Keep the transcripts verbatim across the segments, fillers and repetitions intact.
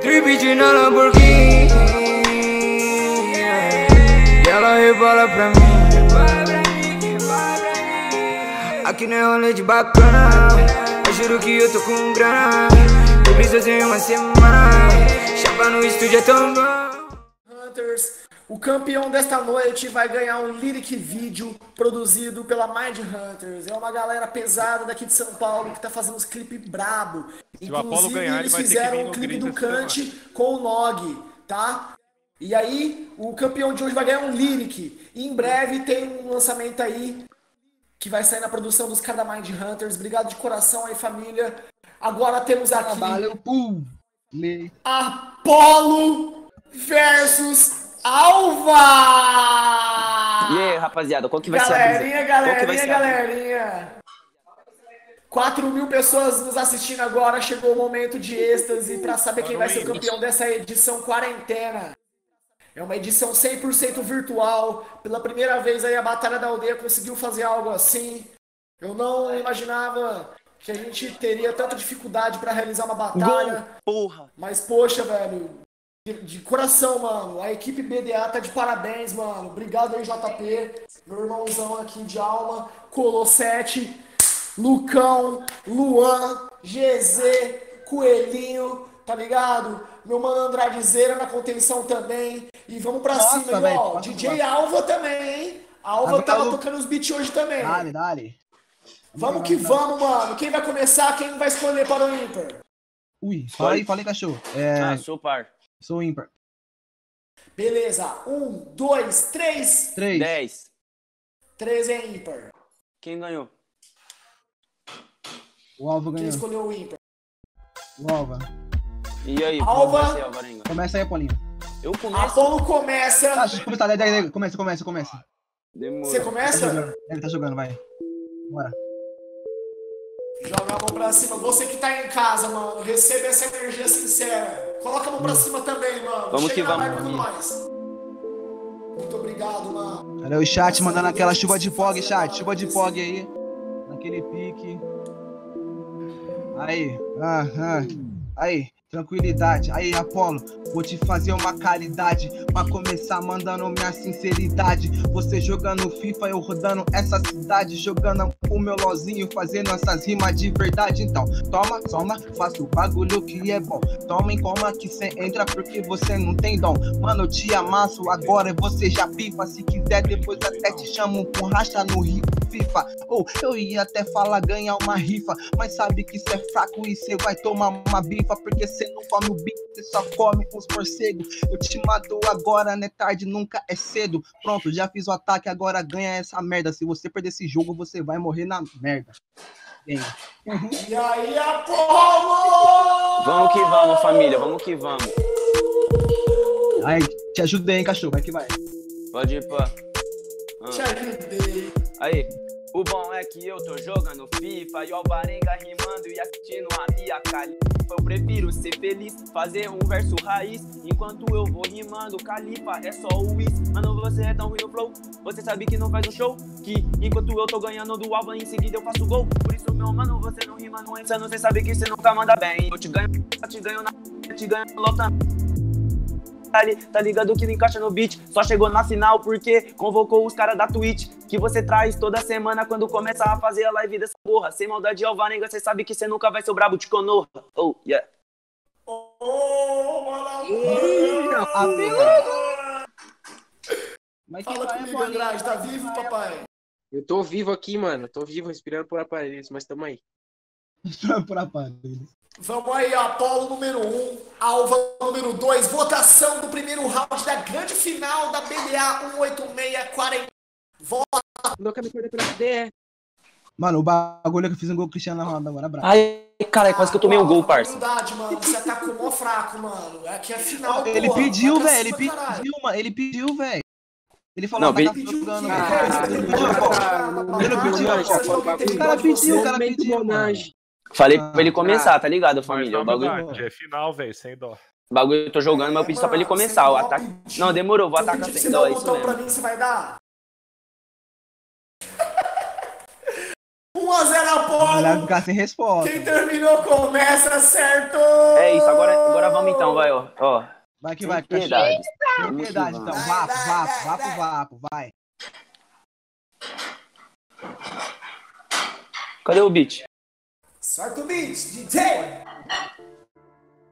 Tripite na Lamborghini, e ela revela pra mim. Aqui não é rolê de bacana, eu juro que eu tô com grana. Eu preciso em uma semana, chapa no estúdio é tão bom. Hunters, o campeão desta noite vai ganhar um lyric vídeo produzido pela Mind Hunters. É uma galera pesada daqui de São Paulo que tá fazendo uns clipes brabo. Se o Apollo ganhar, eles fizeram um clipe do Kant com o Nog, tá? E aí, o campeão de hoje vai ganhar um lyric. E em breve tem um lançamento aí que vai sair na produção dos caras da Mind Hunters. Obrigado de coração aí, família. Agora temos aqui... Valeu, pum! Apollo versus... Alva! E aí, rapaziada, qual que vai galerinha, ser a galerinha, qual que vai galerinha! quatro mil pessoas nos assistindo agora, chegou o momento de êxtase para saber quem vai ser o campeão dessa edição quarentena. É uma edição cem por cento virtual, pela primeira vez aí a Batalha da Aldeia conseguiu fazer algo assim. Eu não imaginava que a gente teria tanta dificuldade para realizar uma batalha. Porra! Mas poxa, velho... De, de coração, mano. A equipe B D A tá de parabéns, mano. Obrigado aí, J P. Meu irmãozão aqui de alma. Colossete, Lucão, Luan, G Z, Coelhinho, tá ligado? Meu mano Andradezeira na contenção também. E vamos pra Nossa, cima, véio, ó. D J Alva também, hein? A Alva tava eu... tocando os beats hoje também. Dale, dale. Vamos que vamos, mano. Quem vai começar? Quem vai escolher para o ímpar? Ui, fala aí, fala aí, cachorro. É... Ah, sou par. Sou ímpar. Beleza. Um, dois, três. Três. Dez. Três é ímpar. Quem ganhou? O Alva ganhou. Quem escolheu o ímpar? O Alva. E aí? Alva. Começa aí, Apolinho. Eu começo. Apolo começa. Ah, deixa eu começar. Começa, começa, começa. Demora. Você começa? Ele tá jogando, Ele tá jogando vai. Bora. Joga a mão pra cima. Você que tá em casa, mano, receba essa energia sincera. Coloca a mão pra cima também, mano. Vamos Chega que vamos. Mais. Muito obrigado, mano. Olha o chat mandando aquela chuva de fog, chat. Chuva de fog aí. Naquele pique. Aí. Aham. Aí. Tranquilidade, aí Apollo, vou te fazer uma caridade. Pra começar mandando minha sinceridade. Você jogando FIFA, eu rodando essa cidade. Jogando o meu lozinho, fazendo essas rimas de verdade. Então, toma, toma, faça o bagulho que é bom. Toma em coma que cê entra porque você não tem dom. Mano, eu te amasso agora, você já pifa. Se quiser depois até te chamo com racha no Rio FIFA. Ou oh, eu ia até falar ganhar uma rifa. Mas sabe que cê é fraco e cê vai tomar uma bifa. Porque você não come o bico, você só come os morcegos. Eu te mato agora, né? Tarde nunca é cedo. Pronto, já fiz o ataque, agora ganha essa merda. Se você perder esse jogo, você vai morrer na merda. Bem. E aí, Apollo! Vamos que vamos, família, vamos que vamos. Aí, te ajudei, hein, cachorro? Vai que vai. Pode ir, pô. Ah. Te ajudei. Aí. O bom é que eu tô jogando FIFA e o Alvarenga rimando e assistindo a minha califa. Eu prefiro ser feliz, fazer um verso raiz. Enquanto eu vou rimando, califa é só o whiz. Mano, você é tão ruim no flow, você sabe que não faz um show. Que enquanto eu tô ganhando do Alva, em seguida eu faço gol. Por isso, meu mano, você não rima, não é insano. Você sabe que você nunca manda bem. Eu te ganho, eu te ganho na... Eu te ganho lotando. Tá ligado que não encaixa no beat. Só chegou na final porque convocou os caras da Twitch. Que você traz toda semana quando começa a fazer a live dessa porra. Sem maldade, Alvarenga, cê sabe que cê nunca vai ser o brabo de Conorra. Oh, yeah. Oh, maravilha! Mas que fala comigo, Andrade, tá vivo, papai? Eu tô vivo aqui, mano. Tô vivo, respirando por aparelhos, mas tamo aí. Respirando por aparelhos. Vamos aí, Apollo número um, Alva número dois, votação do primeiro round da grande final da B D A um oito seis quarenta. Vota! Nunca me perdi pela B D A. Mano, o bagulho é que eu fiz um gol Cristiano Ronaldo agora, brabo. Ai, cara, quase que eu tomei um gol, parça. Verdade, mano, você tá com o mó fraco, mano. Aqui é a final, Ele porra, pediu, velho, ele pediu, mano, ele pediu, velho. Ele falou que tá jogando, velho. Ele não pediu, o cara pediu, o cara pediu, mano. Falei ah, pra ele começar, ah, tá ligado, família? O bagulho... É final, velho, sem dó. O bagulho eu tô jogando, mas eu pedi só pra ele começar. O ataque... Não, demorou, vou atacar sem dó, é isso mesmo. Pra mim, você vai dar? um a zero Apollo! Vai ficar sem resposta. Quem terminou começa, certo? É isso, agora, agora vamos então, vai. Léo, ó. Vai que vai, que tá cheio. Tem piedade, então. Vapo, vapo, vapo, vapo, vai. Cadê o beat? Sorta o beat, D J!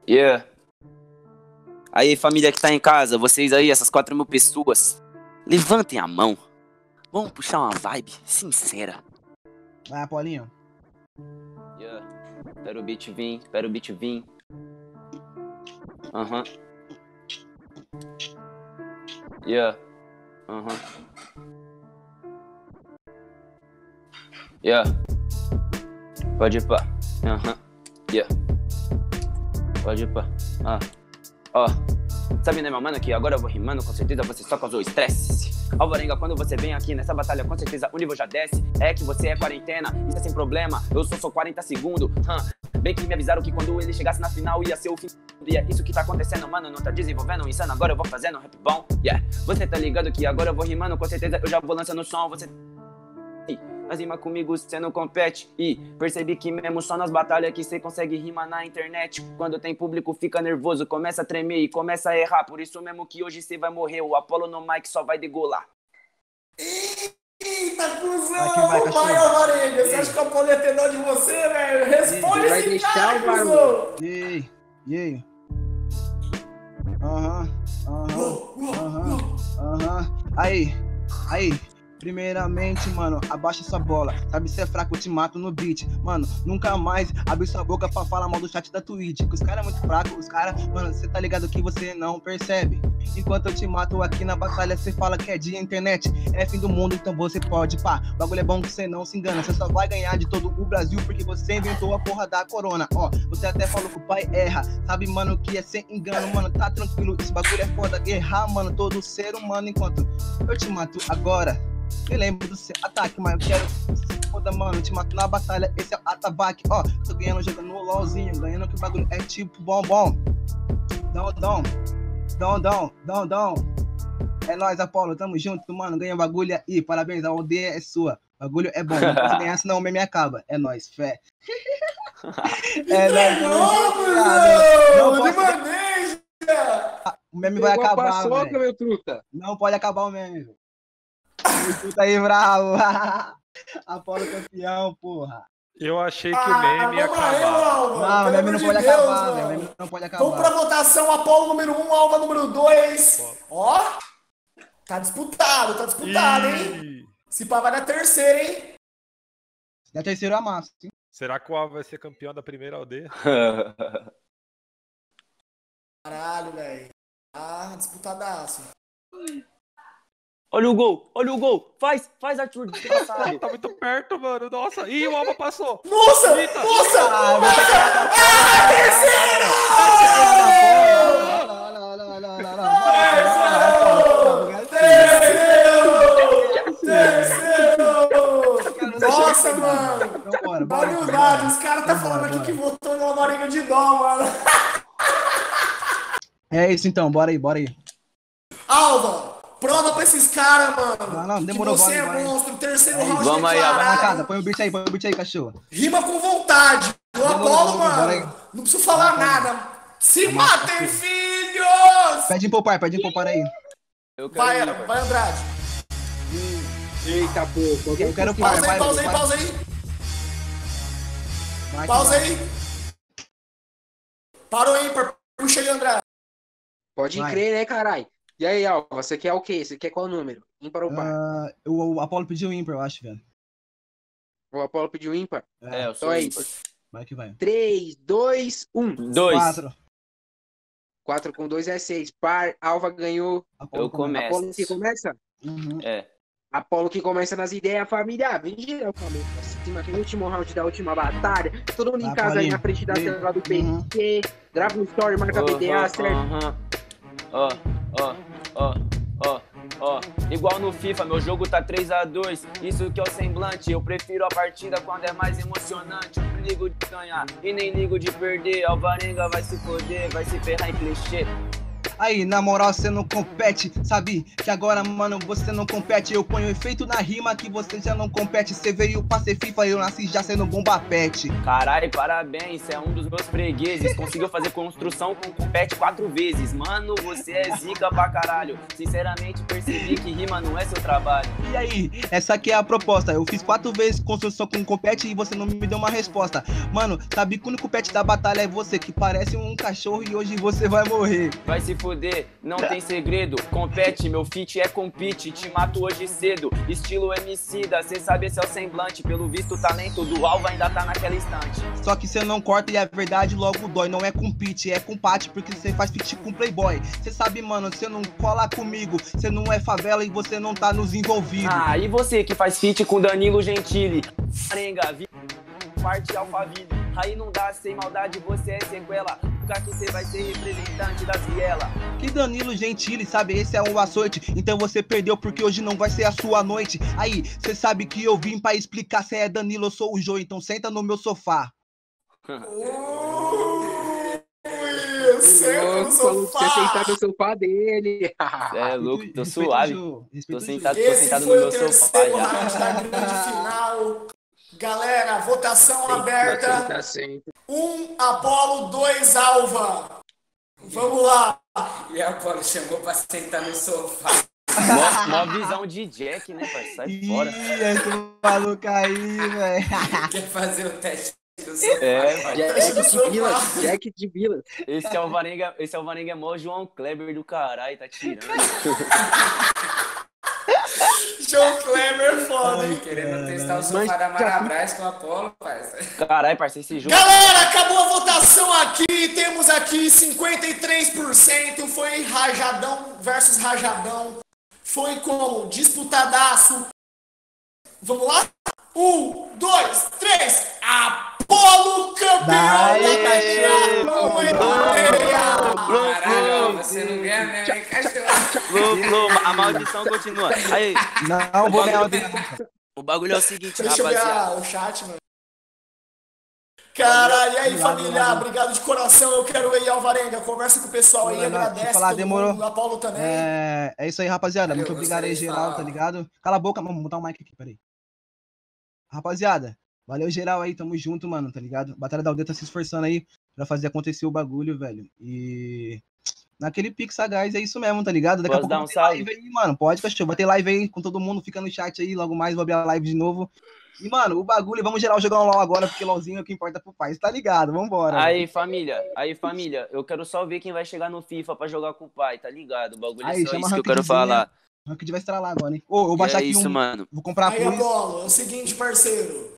Yeah. Aí, família que tá em casa, vocês aí, essas quatro mil pessoas, levantem a mão. Vamos puxar uma vibe sincera. Vai, Apolinho. Yeah. Espera o beat vir, espera o beat vir. Aham. Uhum. Yeah. Aham. Uhum. Yeah. Pode ir pra. Aham. Uhum. Yeah. Pode ir pra. Ah. Ó. Oh. Sabe, né, meu mano, que agora eu vou rimando, com certeza você só causou estresse. Alvarenga, quando você vem aqui nessa batalha, com certeza o nível já desce. É que você é quarentena, isso é sem problema. Eu sou só quarenta segundos. Hum. Bem que me avisaram que quando ele chegasse na final ia ser o fim. E é isso que tá acontecendo, mano, não tá desenvolvendo, insano. Agora eu vou fazendo um rap bom, yeah. Você tá ligado que agora eu vou rimando, com certeza eu já vou lançando som. Você... Mas rima comigo, cê não compete. E percebi que mesmo só nas batalhas que cê consegue rimar na internet. Quando tem público fica nervoso, começa a tremer e começa a errar. Por isso mesmo que hoje cê vai morrer, o Apolo no mic só vai degolar. Eita, cuzão, vai, vai, Alvarenga. Você acha que o Apolo é tenor de você, velho? Responde esse cara, cuzão. E aí? Aham, aham, aham. Aí, aí. Primeiramente, mano, abaixa essa bola. Sabe, se é fraco, eu te mato no beat. Mano, nunca mais abre sua boca pra falar mal do chat da Twitch. Que os caras é muito fraco, os caras, mano, você tá ligado que você não percebe. Enquanto eu te mato aqui na batalha, você fala que é de internet. É fim do mundo, então você pode, pá. O bagulho é bom que você não se engana. Você só vai ganhar de todo o Brasil porque você inventou a porra da corona. Ó, você até falou que o pai erra. Sabe, mano, que é sem engano, mano, tá tranquilo. Esse bagulho é foda, errar, mano, todo ser humano. Enquanto eu te mato agora, eu lembro do seu ataque, mas eu quero que você se foda, mano. Eu te mato na batalha, esse é o atabaque. Ó, tô ganhando jogando no LOLzinho, ganhando que o bagulho é tipo bombom. Dom, dom, dom, dom, dom, dom. É nóis, Apolo, tamo junto, mano. Ganha o bagulho aí, parabéns, a aldeia é sua. O bagulho é bom, não posso ganhar, senão o meme acaba. É nóis, fé. É nóis, não, não, não, não. O meme vai acabar, soca, meu truta. Não pode acabar o meme, velho. Tá aí, bravo. Apolo campeão, porra. Eu achei que ah, o meme ia acabar. Eu, não, o meme não, de pode Deus, acabar, o meme não pode acabar. Vamos pra votação, Apolo número um, Alva número dois. Ó, tá disputado, tá disputado, Ih. hein? Se pá, vai na terceira, hein? Na terceira eu amasso, hein? Será que o Alva vai ser campeão da primeira aldeia? Caralho, velho. Ah, disputadaço. Olha o gol, olha o gol, faz, faz, Arthur, desgraçado. Tá muito perto, mano, nossa, ih, o Alva passou. Nossa, Eita. nossa, ah, nossa, ah, terceiro! Terceiro! Terceiro! Nossa, mano, olha os dados, os caras tá falando aqui que votou no Alvarenga de dó, mano. É isso então, bora aí, bora aí. Alva! Prova pra esses caras, mano. Não, não, demorou, que você bora, é monstro, bora. Terceiro round. Vamos aí, vai na casa, põe o beat aí, põe o beat aí, cachorro. Rima com vontade. Eu Apolo, mano. Não preciso falar ah, nada. Se matem, filhos! Pede em poupar, pede em poupar aí. Eu quero vai, ir, vai, Andrade. Hum. Eita, pô. Eu, eu quero pausa, par, aí, vai, pausa, vai, pausa, vai. Aí, vai, pausa vai. aí, pausa aí. Pausa aí. Parou aí, par. Puxa aí, Andrade. Pode vai. crer, né, caralho? E aí, Alva, você quer o quê? Você quer qual número? Ímpar ou par? Uh, o, o Apolo pediu ímpar, eu acho, velho. O Apolo pediu ímpar? É, eu sou então ímpar. É isso. Vai que vai. três, dois, um. dois. quatro. quatro com dois é seis. Par, Alva ganhou. Apolo eu começo. Apolo que começa? Uhum. É. Apolo que começa nas ideias, família. Vem geral, família. Acima aqui no último round da última batalha. Todo mundo em ah, casa aí na frente da tela do P C. Grava um story, marca uhum, B D A, certo? Aham. Ó. Ó, ó, ó, ó. Igual no FIFA, meu jogo tá três a dois. Isso que é o semblante. Eu prefiro a partida quando é mais emocionante. Eu ligo de ganhar e nem ligo de perder. Alvarenga vai se foder, vai se ferrar em clichê. Aí, na moral, você não compete, sabe? Que agora, mano, você não compete. Eu ponho efeito na rima que você já não compete. Você veio pra ser FIFA, eu nasci já sendo bomba pet. Caralho, parabéns, você é um dos meus fregueses. Conseguiu fazer construção com compete quatro vezes. Mano, você é zica pra caralho. Sinceramente, percebi que rima não é seu trabalho. E aí, essa aqui é a proposta. Eu fiz quatro vezes construção com compete e você não me deu uma resposta. Mano, sabe que o único pet da batalha é você, que parece um cachorro e hoje você vai morrer. Vai se foder, não tem segredo. Compete, meu fit é compete. Te mato hoje cedo, estilo Emicida. Cê sabe esse é o semblante. Pelo visto o talento do alvo ainda tá naquela instante. Só que cê não corta e a verdade logo dói. Não é compete, é compate, porque cê faz fit com playboy. Cê sabe, mano, cê não cola comigo. Cê não é favela e você não tá nos envolvido. Ah, e você que faz fit com Danilo Gentili, Marenga, vi... parte Alphaville. Aí não dá, sem maldade você é sequela. Que você vai ser representante da viela. Que Danilo Gentili, sabe, esse é um açoite. Então você perdeu porque hoje não vai ser a sua noite. Aí, você sabe que eu vim pra explicar. Cê é Danilo, eu sou o Jô, então senta no meu sofá. Senta no sofá. Você sentado no sofá dele. Cê é louco, tô suave. Tô sentado, tô sentado no meu sofá já. Galera, votação aberta. Um Apolo, dois Alva. Vamos lá. E a Apolo chamou pra sentar no sofá. Uma, uma visão de Jack, né, pai? Sai Ih, fora. Esse maluco aí, velho. Quer fazer o teste do sofá? É, Jack de Vila. Jack de Vila. Esse é o Varenga, esse é o Varenga mó João Kleber do caralho, tá tirando. João Kleber foda, hein? Querendo testar o sofá da Marabras com a Apolo, parceiro. Caralho, parceiro, esse jogo. Galera, acabou a votação aqui. Temos aqui cinquenta e três por cento. Foi Rajadão versus Rajadão. Foi como disputadaço. Vamos lá? Um, dois, três. Apolo campeão da Batalha. Caralho, você não ganha mesmo, hein, cachorro? A maldição continua. Aí, não, vou ganhar o tempo. O bagulho é o seguinte, deixa rapaziada. Eu ver o chat, mano. Caralho, e aí, família? Obrigado de coração. Eu quero ver aí, Alvarenga. Conversa com o pessoal aí, agradece. Falar, demorou. A Paulo também. É, é isso aí, rapaziada. Muito obrigado aí, geral, tá ligado? Cala a boca, vamos botar o mic aqui, peraí. Rapaziada, valeu geral aí, tamo junto, mano, tá ligado? Batalha da Aldeia tá se esforçando aí pra fazer acontecer o bagulho, velho. E naquele pique sagaz é isso mesmo, tá ligado? Daqui Posso a pouco dar um vai ter salve? live aí, mano. Pode, cachorro. Vai ter live aí com todo mundo, fica no chat aí, logo mais vou abrir a live de novo. E, mano, o bagulho, vamos geral jogar um LOL agora, porque LOLzinho é o que importa pro pai, tá ligado? Vambora. Aí, mano. família, aí, família, eu quero só ver quem vai chegar no FIFA pra jogar com o pai, tá ligado? O bagulho aí, é só isso que eu quero falar. O Ranked vai estralar agora, hein? Ô, eu vou baixar é aqui isso, um... mano. Vou comprar aí, a Apolo, é o seguinte, parceiro.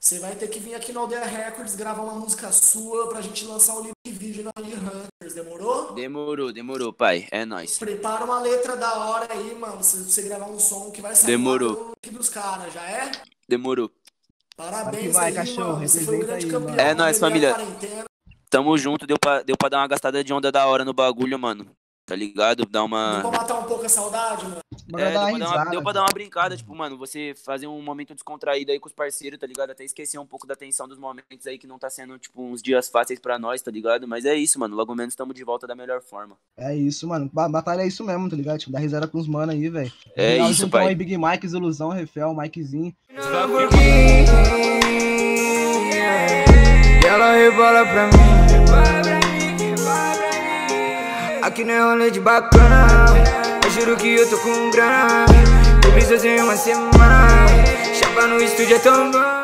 Você vai ter que vir aqui na Aldeia Records gravar uma música sua pra gente lançar um livro de vídeo na Mind Hunters, demorou? Demorou, demorou, pai. É nóis. Prepara uma letra da hora aí, mano. Se você gravar um som que vai sair demorou. dos caras, já é? Demorou. Parabéns, vai, aí, cachorro. Mano. Você foi um grande aí, campeão. É nóis, família. Tamo junto. Deu pra, deu pra dar uma gastada de onda da hora no bagulho, mano. Tá ligado? Dá uma... Deu pra matar um pouco a saudade, mano? É, deu, risada, pra uma, deu pra dar uma brincada, tipo, mano, você fazer um momento descontraído aí com os parceiros, tá ligado? Até esquecer um pouco da tensão dos momentos aí que não tá sendo, tipo, uns dias fáceis pra nós, tá ligado? Mas é isso, mano, logo menos estamos de volta da melhor forma. É isso, mano, batalha é isso mesmo, tá ligado? Tipo, dá risada com os mano aí, velho. É Final, isso, pai. Aí, Big Mike, Ilusão, Refel, Mikezinho. E ela rebola pra mim. Aqui não é rolê de bacana, eu juro que eu tô com grana. Eu preciso de uma semana, chapa no estúdio é tão bom.